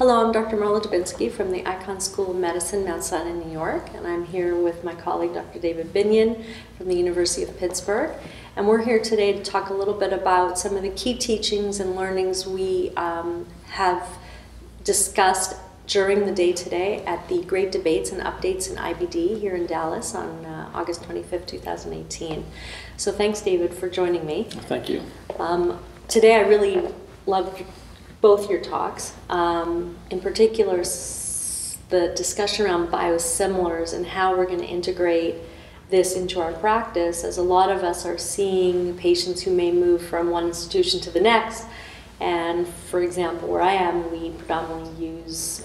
Hello, I'm Dr. Marla Dubinsky from the Icahn School of Medicine, Mount Sinai, New York, and I'm here with my colleague Dr. David Binion from the University of Pittsburgh. And we're here today to talk a little bit about some of the key teachings and learnings we have discussed during the day today at the Great Debates and Updates in IBD here in Dallas on August 25th, 2018. So thanks, David, for joining me. Thank you. Today I really loved both your talks, in particular the discussion around biosimilars and how we're going to integrate this into our practice, as a lot of us are seeing patients who may move from one institution to the next. And for example, where I am, we predominantly use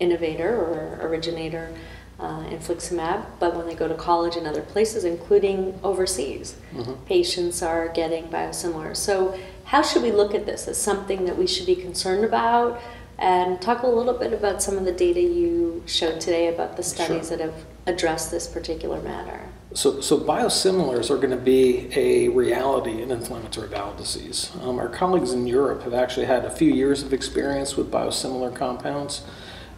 innovator or originator infliximab, but when they go to college and other places, including overseas, patients are getting biosimilars. So how should we look at this as something that we should be concerned about? And talk a little bit about some of the data you showed today about the studies that have addressed this particular matter. So biosimilars are going to be a reality in inflammatory bowel disease. Our colleagues in Europe have actually had a few years of experience with biosimilar compounds.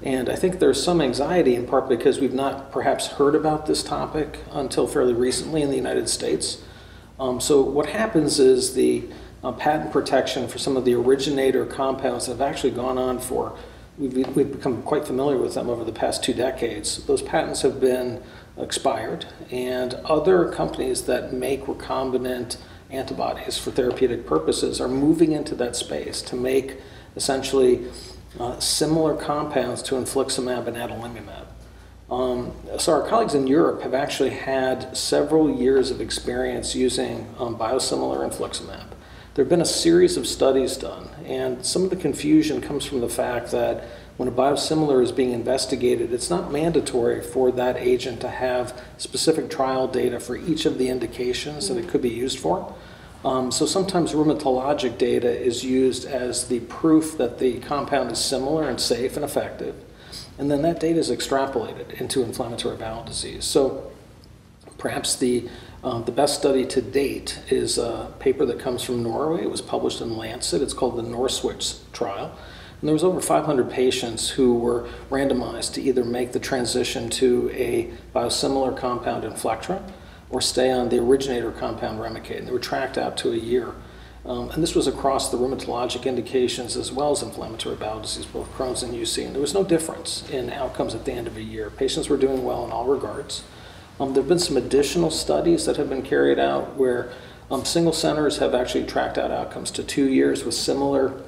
And I think there's some anxiety, in part because we've not perhaps heard about this topic until fairly recently in the United States. So what happens is the patent protection for some of the originator compounds have actually gone on for, we've become quite familiar with them over the past 2 decades. Those patents have been expired, and other companies that make recombinant antibodies for therapeutic purposes are moving into that space to make essentially similar compounds to infliximab and adalimumab. So our colleagues in Europe have actually had several years of experience using biosimilar infliximab. There have been a series of studies done, and some of the confusion comes from the fact that when a biosimilar is being investigated, it's not mandatory for that agent to have specific trial data for each of the indications that it could be used for. So sometimes rheumatologic data is used as the proof that the compound is similar and safe and effective, and then that data is extrapolated into inflammatory bowel disease. So perhaps the best study to date is a paper that comes from Norway. It was published in Lancet. It's called the NOR-SWITCH trial. And there was over 500 patients who were randomized to either make the transition to a biosimilar compound Inflectra or stay on the originator compound Remicade. And they were tracked out to a year. And this was across the rheumatologic indications as well as inflammatory bowel disease, both Crohn's and UC. And there was no difference in outcomes at the end of a year. Patients were doing well in all regards. There have been some additional studies that have been carried out where single centers have actually tracked out outcomes to 2 years with similar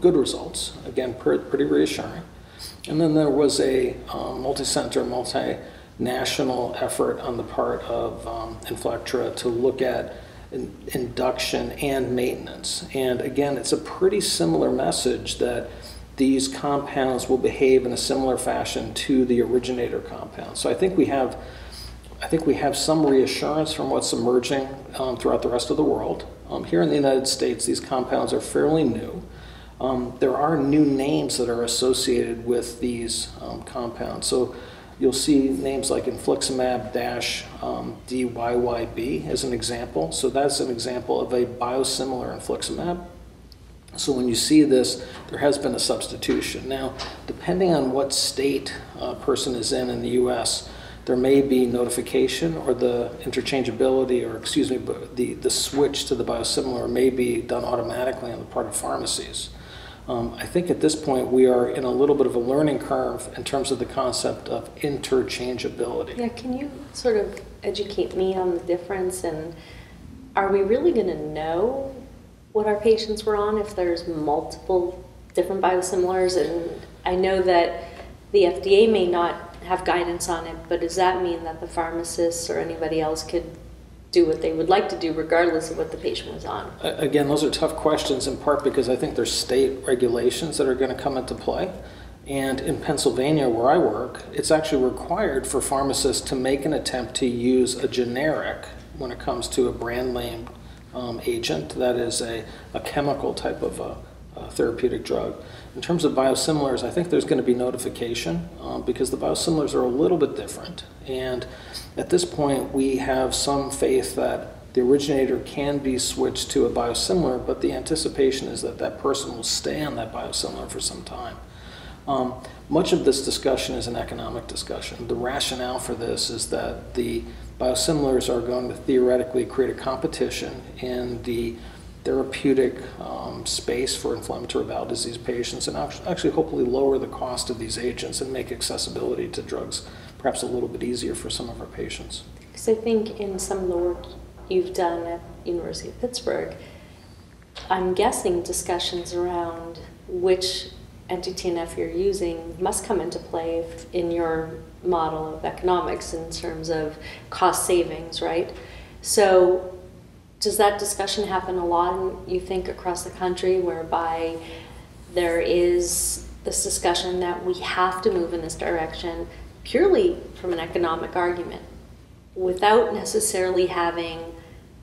good results, again, pretty reassuring. And then there was a multi-center, multinational effort on the part of Inflectra to look at induction and maintenance. And again, it's a pretty similar message that these compounds will behave in a similar fashion to the originator compound. So I think we have some reassurance from what's emerging throughout the rest of the world. Here in the United States, these compounds are fairly new. There are new names that are associated with these compounds. So you'll see names like infliximab-DYYB as an example. So that's an example of a biosimilar infliximab. So when you see this, there has been a substitution. Now, depending on what state a person is in the U.S., there may be notification, or the interchangeability, or excuse me, the switch to the biosimilar may be done automatically on the part of pharmacies. I think at this point we are in a little bit of a learning curve in terms of the concept of interchangeability. Yeah, can you sort of educate me on the difference, and are we really going to know what our patients were on if there's multiple different biosimilars? And I know that the FDA may not have guidance on it, but does that mean that the pharmacists or anybody else could do what they would like to do regardless of what the patient was on? Again, those are tough questions, in part because I think there's state regulations that are going to come into play. And in Pennsylvania, where I work, it's actually required for pharmacists to make an attempt to use a generic when it comes to a brand name agent that is a chemical type of a therapeutic drug. In terms of biosimilars, I think there's going to be notification because the biosimilars are a little bit different. And at this point, we have some faith that the originator can be switched to a biosimilar, but the anticipation is that that person will stay on that biosimilar for some time. Much of this discussion is an economic discussion. The rationale for this is that the biosimilars are going to theoretically create a competition in the therapeutic space for inflammatory bowel disease patients, and actually hopefully lower the cost of these agents and make accessibility to drugs perhaps a little bit easier for some of our patients. Because I think in some of the work you've done at University of Pittsburgh, I'm guessing discussions around which anti-TNF you're using must come into play in your model of economics in terms of cost savings, right? So does that discussion happen a lot, you think, across the country, whereby there is this discussion that we have to move in this direction purely from an economic argument without necessarily having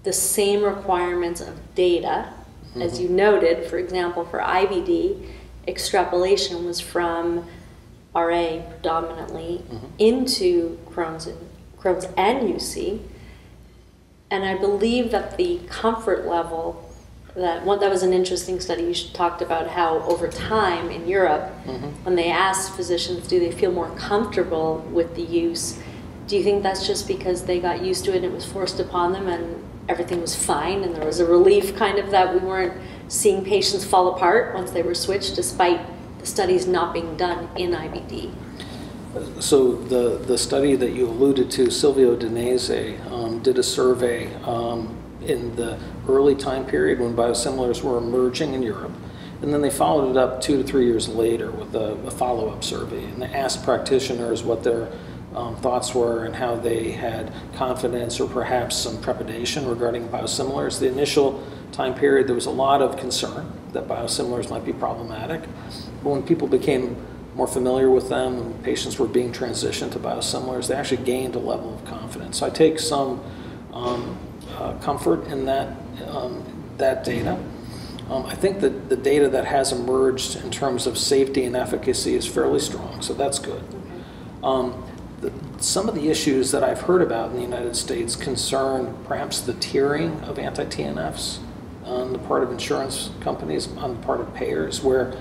the same requirements of data? Mm-hmm. As you noted, for example, for IBD, extrapolation was from RA predominantly, mm-hmm, into Crohn's and UC. And I believe that the comfort level, that was an interesting study you talked about, how over time in Europe, mm-hmm, when they asked physicians, do they feel more comfortable with the use? Do you think that's just because they got used to it and it was forced upon them and everything was fine and there was a relief kind of that we weren't seeing patients fall apart once they were switched despite the studies not being done in IBD? So the study that you alluded to, Silvio Danese, did a survey in the early time period when biosimilars were emerging in Europe, and then they followed it up 2 to 3 years later with a follow-up survey, and they asked practitioners what their thoughts were and how they had confidence or perhaps some trepidation regarding biosimilars. The initial time period, there was a lot of concern that biosimilars might be problematic, but when people became more familiar with them, when patients were being transitioned to biosimilars, they actually gained a level of confidence. So I take some comfort in that, that data. I think that the data that has emerged in terms of safety and efficacy is fairly strong, so that's good. Some of the issues that I've heard about in the United States concern perhaps the tiering of anti-TNFs on the part of insurance companies, on the part of payers, where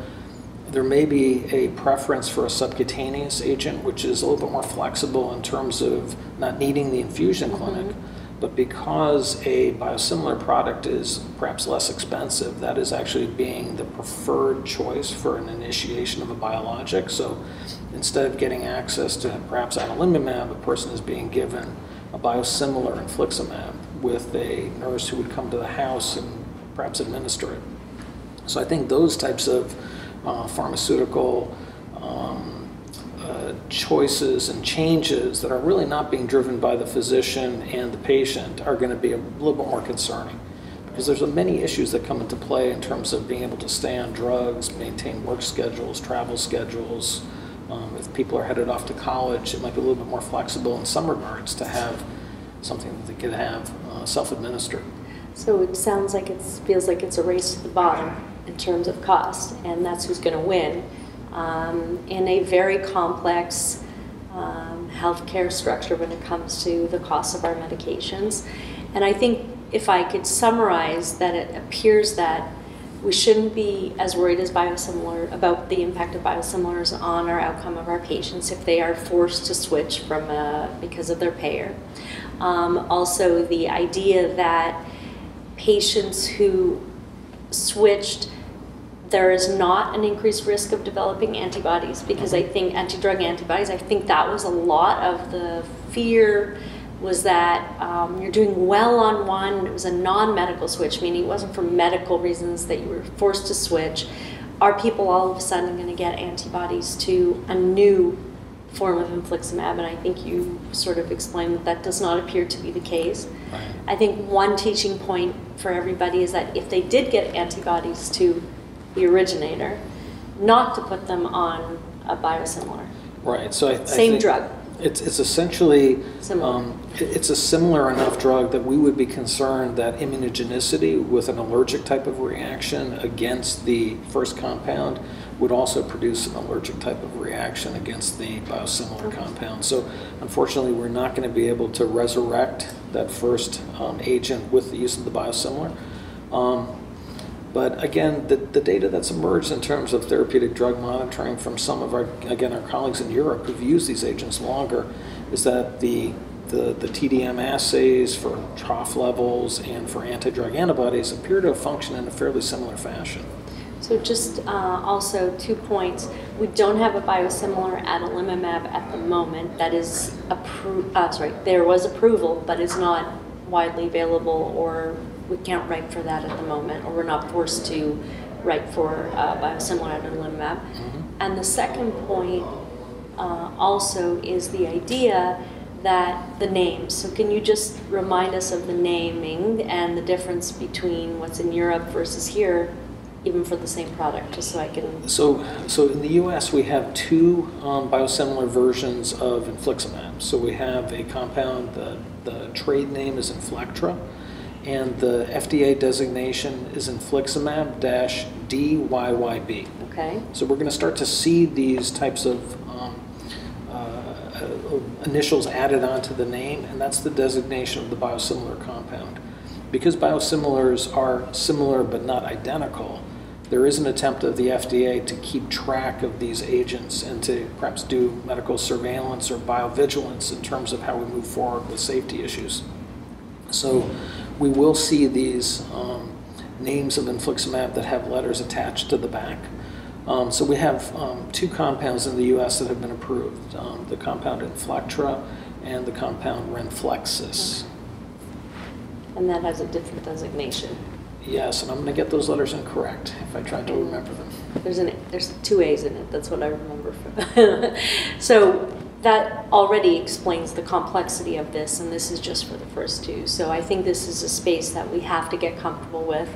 there may be a preference for a subcutaneous agent, which is a little bit more flexible in terms of not needing the infusion clinic, mm-hmm, but because a biosimilar product is perhaps less expensive, that is actually being the preferred choice for an initiation of a biologic. So instead of getting access to perhaps adalimumab, a person is being given a biosimilar infliximab with a nurse who would come to the house and perhaps administer it. So I think those types of pharmaceutical choices and changes that are really not being driven by the physician and the patient are going to be a little bit more concerning, because there's many issues that come into play in terms of being able to stay on drugs, maintain work schedules, travel schedules. If people are headed off to college, it might be a little bit more flexible in some regards to have something that they could have self-administered. So it sounds like it feels like it's a race to the bottom in terms of cost, and that's who's going to win in a very complex healthcare structure when it comes to the cost of our medications. And I think if I could summarize that, it appears that we shouldn't be as worried as about the impact of biosimilars on our outcome of our patients if they are forced to switch from because of their payer. Also, the idea that patients who switched, there is not an increased risk of developing antibodies, because I think anti-drug antibodies, I think that was a lot of the fear, was that you're doing well on one, and it was a non-medical switch, meaning it wasn't for medical reasons that you were forced to switch. Are people all of a sudden going to get antibodies to a new form of infliximab? And I think you sort of explained that that does not appear to be the case. Right. I think one teaching point for everybody is that if they did get antibodies to the originator, not to put them on a biosimilar. Right. So I think drug. It's essentially it's a similar enough drug that we would be concerned that immunogenicity with an allergic type of reaction against the first compound would also produce an allergic type of reaction against the biosimilar compound. So unfortunately, we're not going to be able to resurrect that first agent with the use of the biosimilar. But again, the data that's emerged in terms of therapeutic drug monitoring from some of our, again, our colleagues in Europe who've used these agents longer, is that the TDM assays for trough levels and for anti-drug antibodies appear to function in a fairly similar fashion. So just also 2 points. We don't have a biosimilar adalimumab at the moment. That is approved, sorry, there was approval, but it's not widely available, or we can't write for that at the moment, or we're not forced to write for biosimilar adalimumab. And the second point also is the idea that the names. So can you just remind us of the naming and the difference between what's in Europe versus here, even for the same product, just so I can... So in the US we have two biosimilar versions of infliximab. So we have a compound, the trade name is Inflectra, and the FDA designation is Infliximab-DYYB. Okay. So we're going to start to see these types of initials added onto the name, and that's the designation of the biosimilar compound. Because biosimilars are similar but not identical, there is an attempt of the FDA to keep track of these agents and to perhaps do medical surveillance or biovigilance in terms of how we move forward with safety issues. So we will see these names of infliximab that have letters attached to the back. So we have two compounds in the U.S. that have been approved, the compound Inflectra and the compound Renflexis. Okay. And that has a different designation. Yes, and I'm going to get those letters incorrect if I try to remember them. There's 2 A's in it, that's what I remember from. So that already explains the complexity of this, and this is just for the first two. So I think this is a space that we have to get comfortable with.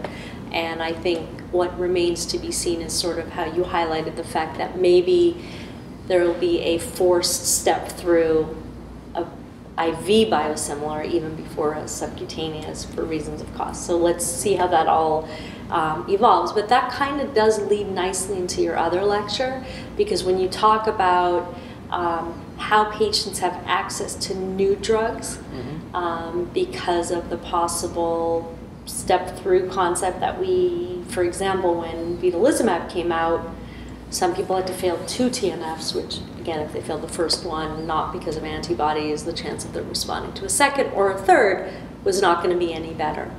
And I think what remains to be seen is sort of how you highlighted the fact that maybe there will be a forced step through of IV biosimilar even before a subcutaneous for reasons of cost. So let's see how that all evolves. But that kind of does lead nicely into your other lecture, because when you talk about how patients have access to new drugs because of the possible step-through concept that we, for example, when vedolizumab came out, some people had to fail 2 TNFs, which, again, if they failed the first one, not because of antibodies, the chance of them responding to a second or a third was not going to be any better,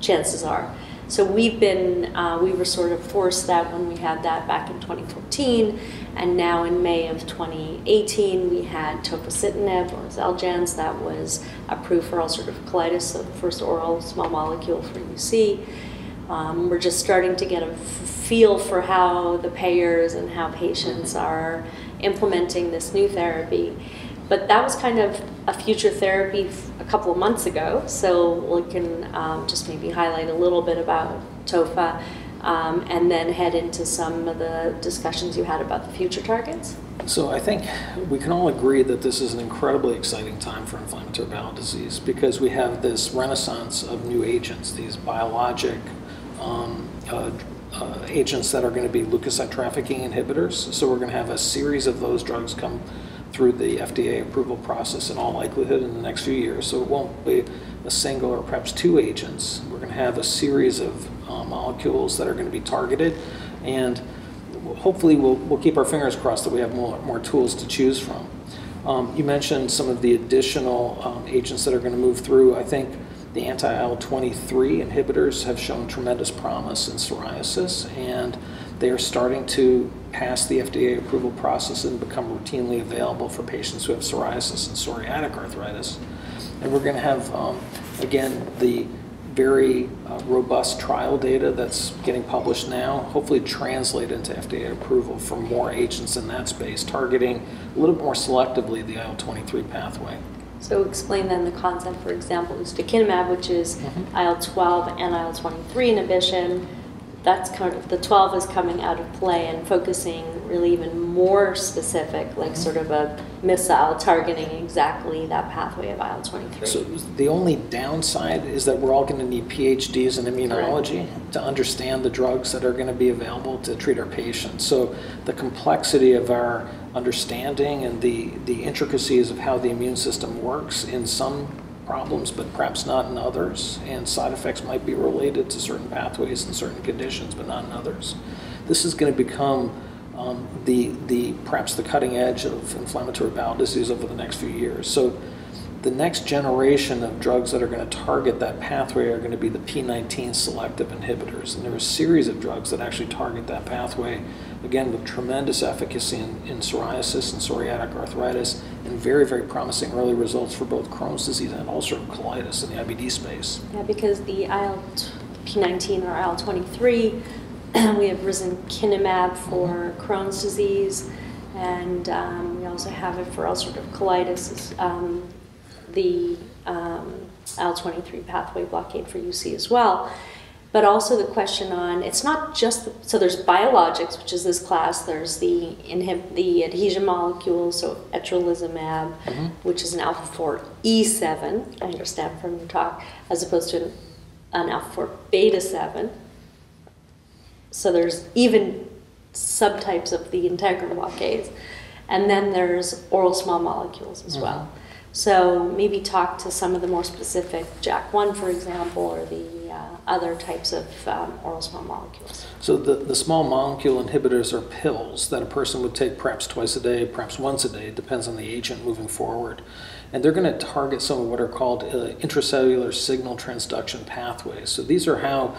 chances are. So we've been, we were sort of forced that when we had that back in 2014, and now in May of 2018, we had tofacitinib or Xeljanz that was approved for ulcerative colitis, so the first oral small molecule for UC. We're just starting to get a feel for how the payers and how patients are implementing this new therapy. But that was kind of a future therapy a couple of months ago, so we can just maybe highlight a little bit about tofa, and then head into some of the discussions you had about the future targets. So I think we can all agree that this is an incredibly exciting time for inflammatory bowel disease, because we have this renaissance of new agents, these biologic agents that are going to be leukocyte trafficking inhibitors. So we're going to have a series of those drugs come through the FDA approval process in all likelihood in the next few years. So it won't be a single or perhaps two agents. We're going to have a series of molecules that are going to be targeted, and hopefully we'll keep our fingers crossed that we have more tools to choose from. You mentioned some of the additional agents that are going to move through. I think the anti-IL-23 inhibitors have shown tremendous promise in psoriasis, and they are starting to pass the FDA approval process and become routinely available for patients who have psoriasis and psoriatic arthritis. And we're going to have, again, the very robust trial data that's getting published now, hopefully translate into FDA approval for more agents in that space, targeting a little more selectively the IL-23 pathway. So explain then the concept, for example, ustekinumab, which is IL-12 and IL-23 inhibition. that's kind of, the 12 is coming out of play and focusing really even more specific, like sort of a missile targeting exactly that pathway of IL-23. So the only downside is that we're all going to need PhDs in immunology to understand the drugs that are going to be available to treat our patients. So the complexity of our understanding and the intricacies of how the immune system works in some problems, but perhaps not in others, and side effects might be related to certain pathways and certain conditions, but not in others. This is going to become perhaps the cutting edge of inflammatory bowel disease over the next few years. So the next generation of drugs that are going to target that pathway are going to be the p19 selective inhibitors, and there are a series of drugs that actually target that pathway, again with tremendous efficacy in psoriasis and psoriatic arthritis, and very, very promising early results for both Crohn's disease and ulcerative colitis in the IBD space. Yeah, because the p19 or IL-23, we have risankizumab for Crohn's disease, and we also have it for ulcerative colitis, the IL-23 pathway blockade for UC as well. But also the question on, it's not just, so there's biologics, which is this class, there's the adhesion molecules, so etrolizumab, which is an alpha-4E7, I understand from your talk, as opposed to an alpha-4 beta-7. So there's even subtypes of the integrin blockades. And then there's oral small molecules as well. So maybe talk to some of the more specific JAK1, for example, or the other types of oral small molecules. So the small molecule inhibitors are pills that a person would take perhaps twice a day, perhaps once a day, it depends on the agent moving forward. And they're going to target some of what are called intracellular signal transduction pathways. So these are how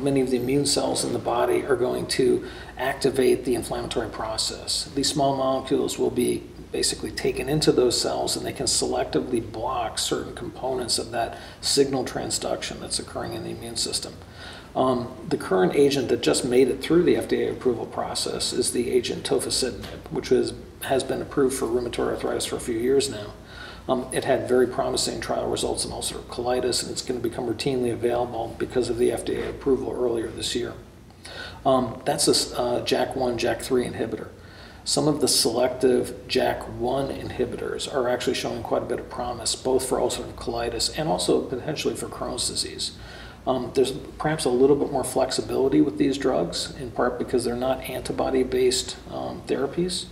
many of the immune cells in the body are going to activate the inflammatory process. These small molecules will be basically taken into those cells, and they can selectively block certain components of that signal transduction that's occurring in the immune system. The current agent that just made it through the FDA approval process is the agent tofacitinib, which has been approved for rheumatoid arthritis for a few years now. It had very promising trial results in ulcerative colitis, and it's going to become routinely available because of the FDA approval earlier this year. That's a JAK1, JAK3 inhibitor. Some of the selective JAK1 inhibitors are actually showing quite a bit of promise, both for ulcerative colitis and also potentially for Crohn's disease. There's perhaps a little bit more flexibility with these drugs, in part because they're not antibody-based therapies.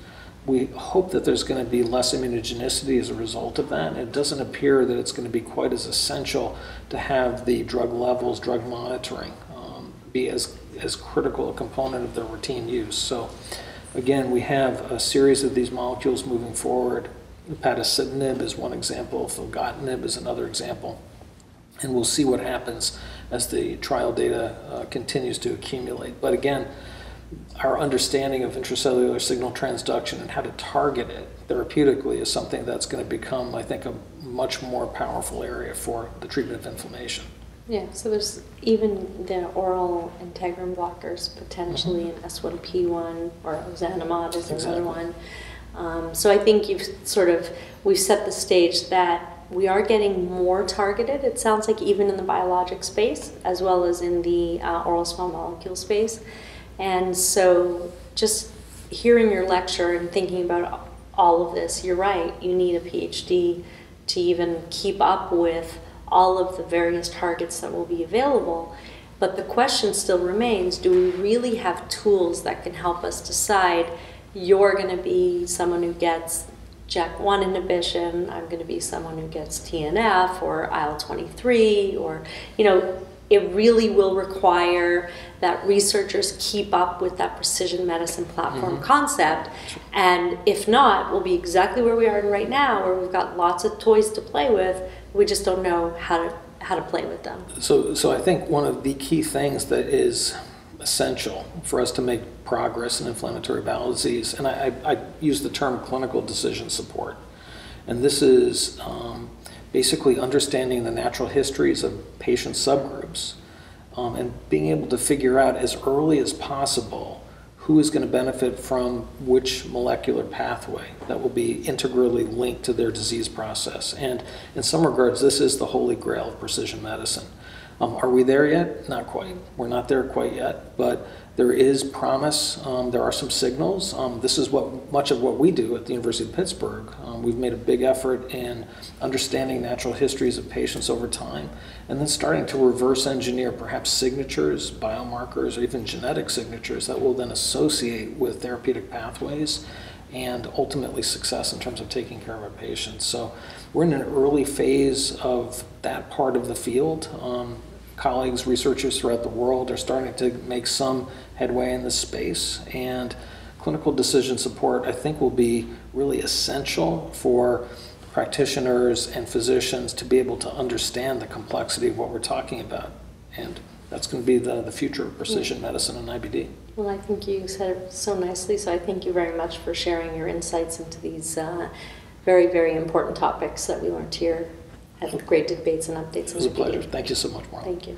We hope that there's going to be less immunogenicity as a result of that. It doesn't appear that it's going to be quite as essential to have the drug levels, drug monitoring, be as critical a component of their routine use. So, again, we have a series of these molecules moving forward. Upadacitinib is one example, filgotinib is another example, and we'll see what happens as the trial data continues to accumulate. But again, our understanding of intracellular signal transduction and how to target it therapeutically is something that's going to become, I think, a much more powerful area for the treatment of inflammation. Yeah, so there's even the oral integrin blockers potentially in S1P1 or Xenomod is another one. So I think we've set the stage that we are getting more targeted, it sounds like, even in the biologic space as well as in the oral small molecule space. And so just hearing your lecture and thinking about all of this, you're right, you need a PhD to even keep up with all of the various targets that will be available. But the question still remains, do we really have tools that can help us decide, you're going to be someone who gets JAK1 inhibition, I'm going to be someone who gets TNF or IL-23, or, you know, it really will require that researchers keep up with that precision medicine platform concept. And if not, we'll be exactly where we are right now, where we've got lots of toys to play with, we just don't know how to play with them. So I think one of the key things that is essential for us to make progress in inflammatory bowel disease, and I use the term clinical decision support, and this is basically understanding the natural histories of patient subgroups and being able to figure out as early as possible who is going to benefit from which molecular pathway that will be integrally linked to their disease process. And in some regards, this is the holy grail of precision medicine. Are we there yet? Not quite. We're not there quite yet, but there is promise. There are some signals. This is what much of what we do at the University of Pittsburgh. We've made a big effort in understanding natural histories of patients over time, and then starting to reverse engineer perhaps signatures, biomarkers, or even genetic signatures that will then associate with therapeutic pathways and ultimately success in terms of taking care of our patients. So we're in an early phase of that part of the field. Colleagues, researchers throughout the world are starting to make some headway in this space, and clinical decision support, I think, will be really essential for practitioners and physicians to be able to understand the complexity of what we're talking about. And that's going to be the future of precision medicine and IBD. Well, I think you said it so nicely, so I thank you very much for sharing your insights into these very, very important topics that we learned here at Great Debates and Updates. It was a pleasure. Thank you so much, Marla. Thank you.